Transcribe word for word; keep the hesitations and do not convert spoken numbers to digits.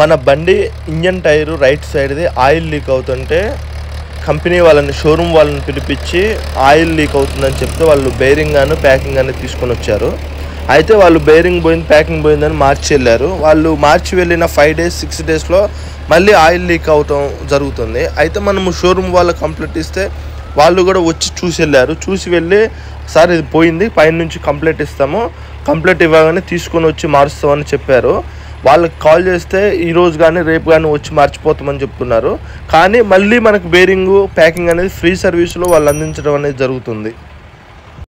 మన బండి engine tyre right side ది ఆయిల్ లీక్ అవుతుంటే కంపెనీ వాళ్ళని షోరూమ్ వాళ్ళని పిలిపించి ఆయిల్ లీక్ అవుతుందని చెప్తే వాళ్ళు బేరింగ్ గాను ప్యాకింగ్ గాను తీసుకొని వచ్చారు. అయితే వాళ్ళు బేరింగ్ పోయింది ప్యాకింగ్ పోయిందని మార్చి వెళ్ళారు. వాళ్ళు మార్చి వెళ్ళిన ఫైవ్ డేస్ సిక్స్ డేస్లో మళ్ళీ ఆయిల్ లీక్ అవటం జరుగుతుంది. అయితే మనము షోరూమ్ వాళ్ళకి కంప్లైంట్ ఇస్తే వాళ్ళు కూడా వచ్చి చూసి వెళ్ళారు. చూసి వెళ్ళి సార్ ఇది పోయింది పైన నుంచి కంప్లైంట్ ఇస్తాము, కంప్లైంట్ ఇవ్వగానే తీసుకొని వచ్చి మారుస్తామని చెప్పారు. వాళ్ళకి కాల్ చేస్తే ఈరోజు కానీ రేపు కానీ వచ్చి మార్చిపోతామని చెప్తున్నారు. కానీ మళ్ళీ మనకు బేరింగు ప్యాకింగ్ అనేది ఫ్రీ సర్వీస్లో వాళ్ళు అందించడం అనేది జరుగుతుంది.